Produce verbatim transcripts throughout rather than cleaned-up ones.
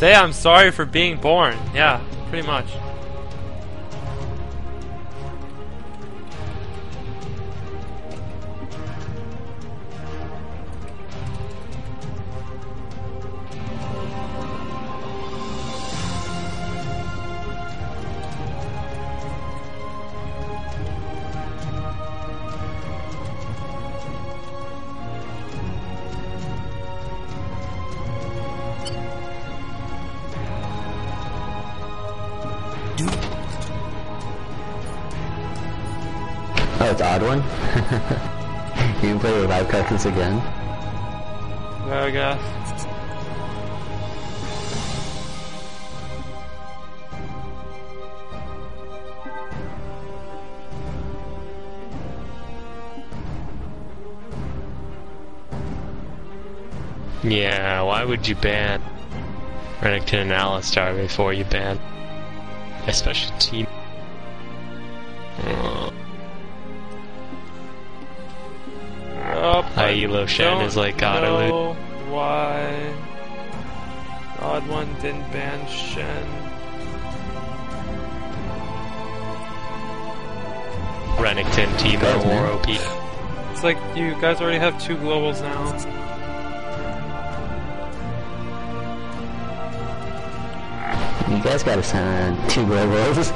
Say I'm sorry for being born. Yeah, pretty much. Karthus again. There we go. Yeah, why would you ban Rennington and Alistair before you ban a special team? Elo Shen is like God aloof. Why? Odd one didn't ban Shen. Rennington, T-Bone, or O P. It's like you guys already have two globals now. You guys gotta sign two globals.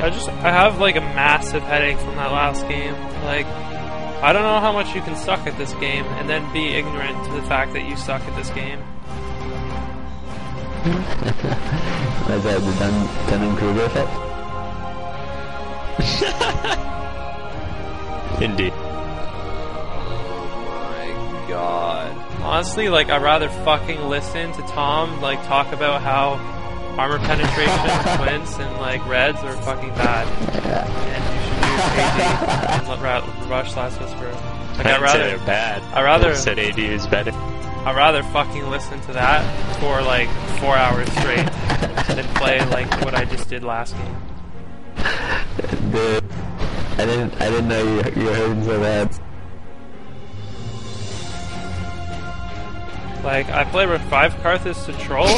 I just, I have like a massive headache from that last game. Like, I don't know how much you can suck at this game and then be ignorant to the fact that you suck at this game. Was that the Dun Dunning-Kruger effect? Indeed. Oh my god. Honestly, like, I'd rather fucking listen to Tom, like, talk about how armor penetration, twins, and like reds are fucking bad. And you should use A D and rush last whisper. Like, I'd rather they're bad. I rather said A D is better. I'd rather fucking listen to that for like four hours straight than play like what I just did last game. Dude, I didn't. I didn't know you were hurting so bad. Like, I played with five Karthus to troll,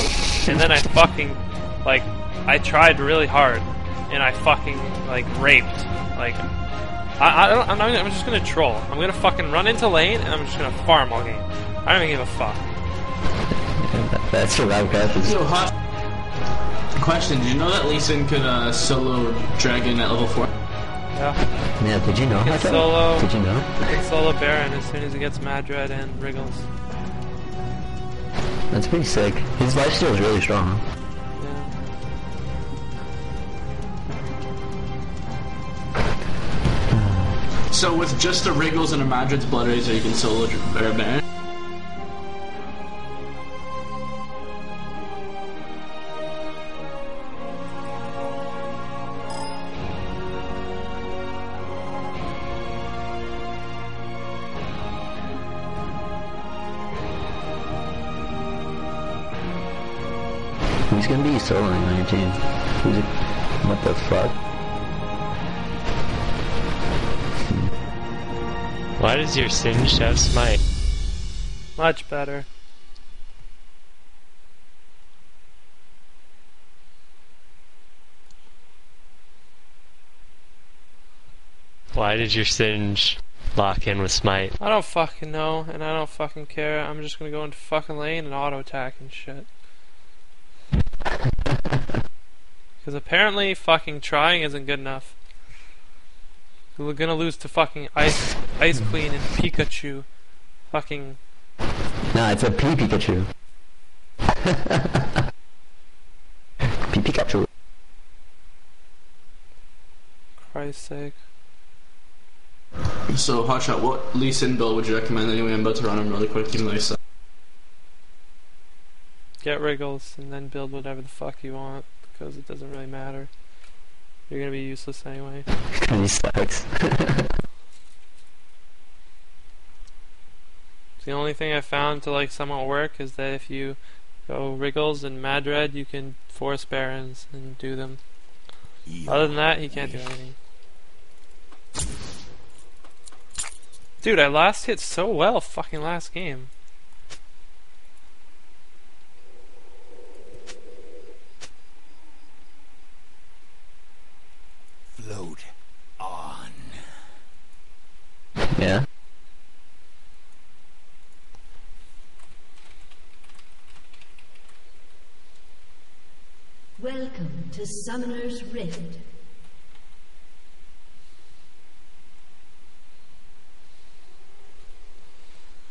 and then I fucking. Like, I tried really hard, and I fucking, like, raped. Like, I, I don't, I'm, not gonna, I'm just gonna troll. I'm gonna fucking run into lane, and I'm just gonna farm all game. I don't even give a fuck. That's what I've got. So, hot question, do you know that Lee Sin could uh, solo Dragon at level four? Yeah. Yeah, did you know? He can solo, did you know? He can solo Baron as soon as he gets Madred and Wriggles. That's pretty sick. His lifesteal is really strong. So with just the Wriggles and a Madred's Blood Razor, you can solo Baron. Baron. He's gonna be soloing on your team. Who's it? What the fuck? Why does your Singe have smite? Much better. Why did your Singe lock in with smite? I don't fucking know, and I don't fucking care. I'm just gonna go into fucking lane and auto attack and shit. Because apparently fucking trying isn't good enough. We're gonna lose to fucking Ice Ice Queen and Pikachu. Fucking... Nah, it's a P Pikachu. P Pikachu. Christ's sake. So, Hotshot, what Lee Sin build would you recommend anyway? I'm about to run him really quick, even though he's... Get Wriggles and then build whatever the fuck you want, because it doesn't really matter. You're gonna be useless anyway. He sucks. The only thing I found to like somewhat work is that if you go Wriggles and Madred, you can force Barons and do them. Other than that, he can't do anything. Dude, I last hit so well fucking last game. Float on. Yeah. Welcome to Summoner's Rift.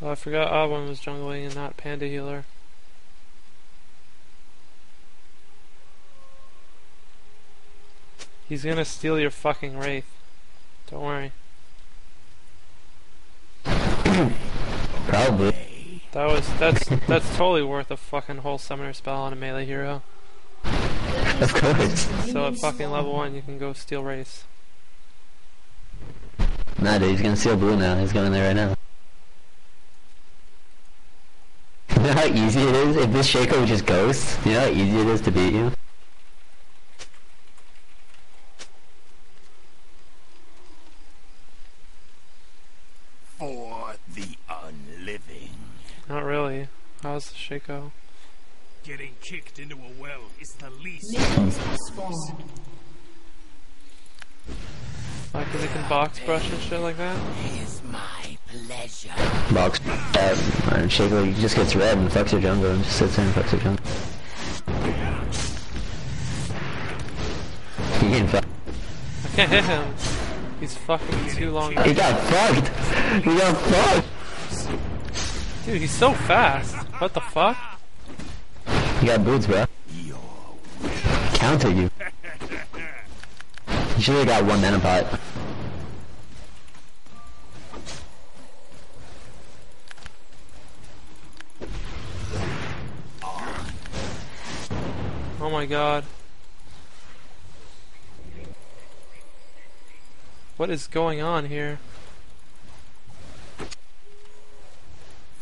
Oh, I forgot Obwin was jungling and not Panda Healer. He's gonna steal your fucking Wraith. Don't worry. Probably. That was that's that's totally worth a fucking whole summoner spell on a melee hero. Of course. So at fucking level one you can go steal Wraiths. Nah dude, he's gonna steal blue now, he's going there right now. You know how easy it is if this Shaco just ghosts? You know how easy it is to beat you? For the unliving. Not really. How's the Shaco? Getting kicked into a well is the least response. Like, cause it can box brush and shit like that? Is my pleasure. Box F. Iron Shaco just gets red and fucks your jungle and just sits there and fucks your jungle. He can fuck. I can't hit him. He's fucking too long. He got fucked! He got fucked! Dude, he's so fast. What the fuck? You got boots, bro. Counter you. You should have got one mana pot. Oh my god. What is going on here?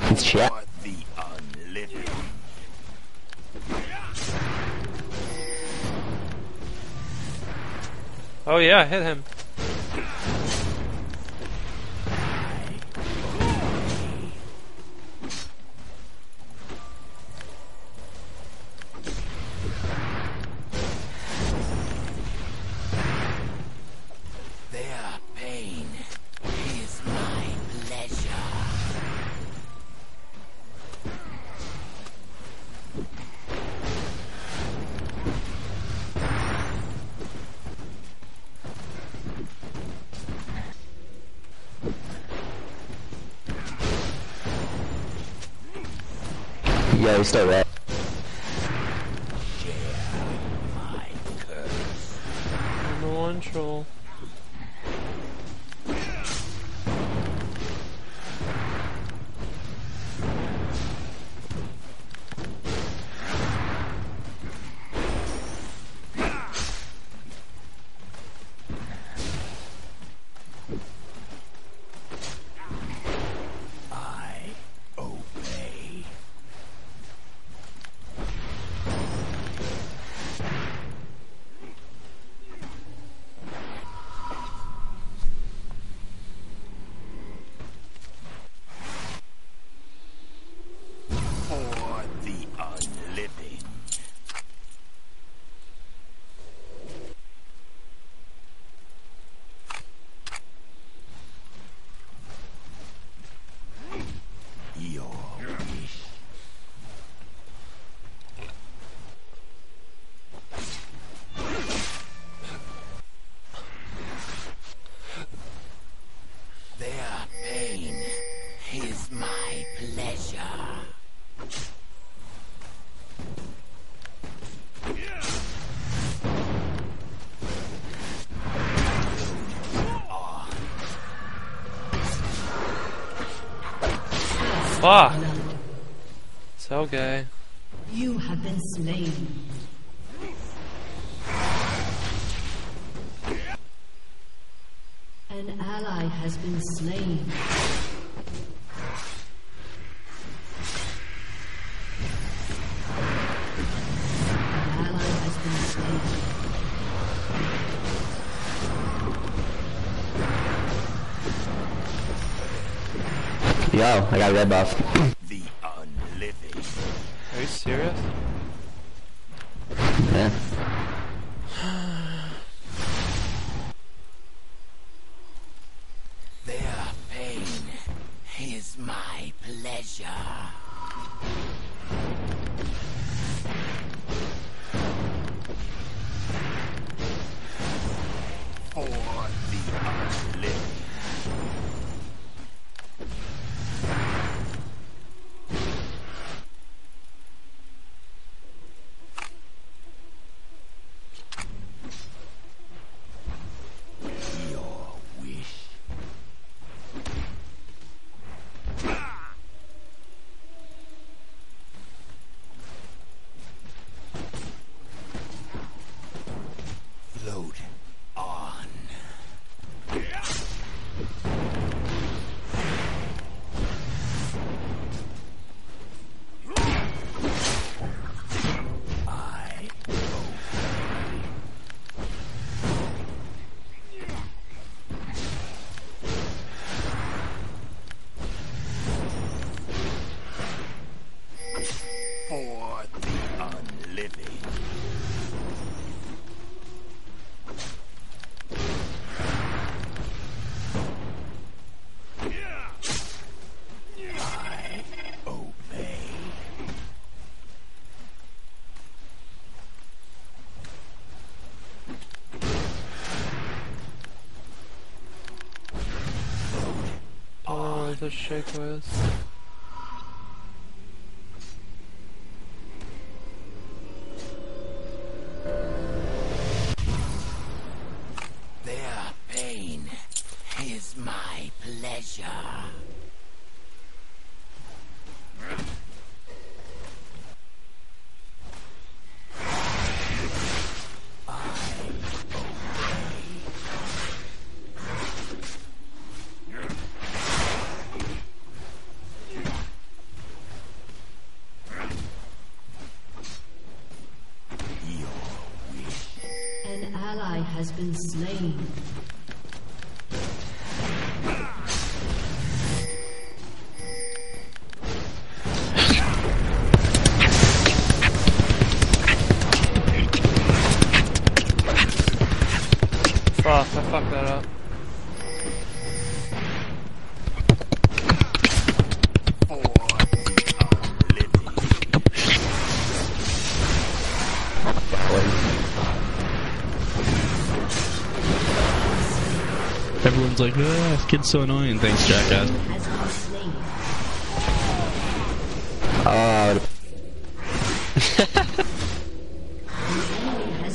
It's chat. Oh yeah, hit him. Their pain is my pleasure. Yeah, he's still right. My curse. Number one troll. Fuck. It's okay. You have been slain. An ally has been slain. An ally has been slain. Yo, I got a red buff. The unliving. Are you serious? Yeah. Their pain is my pleasure. For the unliving. The shake was. Their pain is my pleasure. Has been slain. Frost, I fucked that up. Everyone's like, ah, this kid's so annoying. Thanks, Jackass. Uh,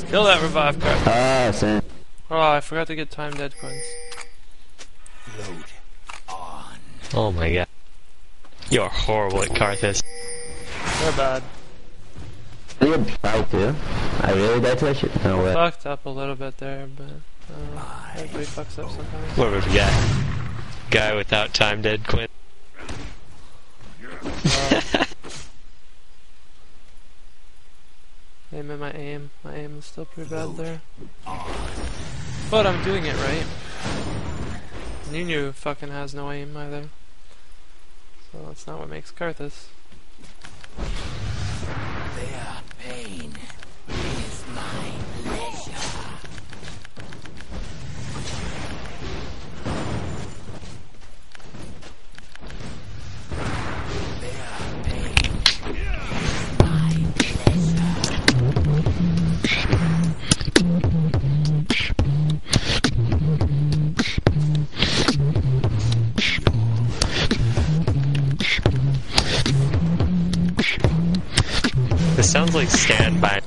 Kill that revive card. Ah, Sam. Oh, I forgot to get time dead coins. Load on. Oh my god. You're horrible at Karthus. You're bad. You're bad too. I really bad to that shit. No way. Fucked up a little bit there, but. Uh, everybody fucks up sometimes. What was the guy? Guy without time dead quit. Uh, aim at my aim. My aim is still pretty bad there. But I'm doing it right. Nunu fucking has no aim either. So that's not what makes Karthus. Their pain is mine. This sounds like Stand By.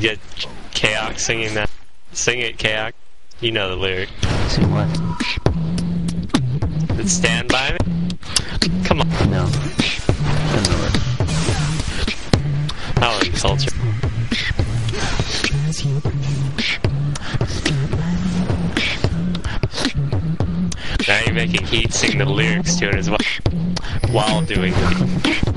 Get Kayak singing that. Sing it, Kayak. You know the lyric. Sing what? It's Stand By Me? Come on. No. I don't know it. I'll insult you. Now you're making Heat sing the lyrics to it as well, while doing it.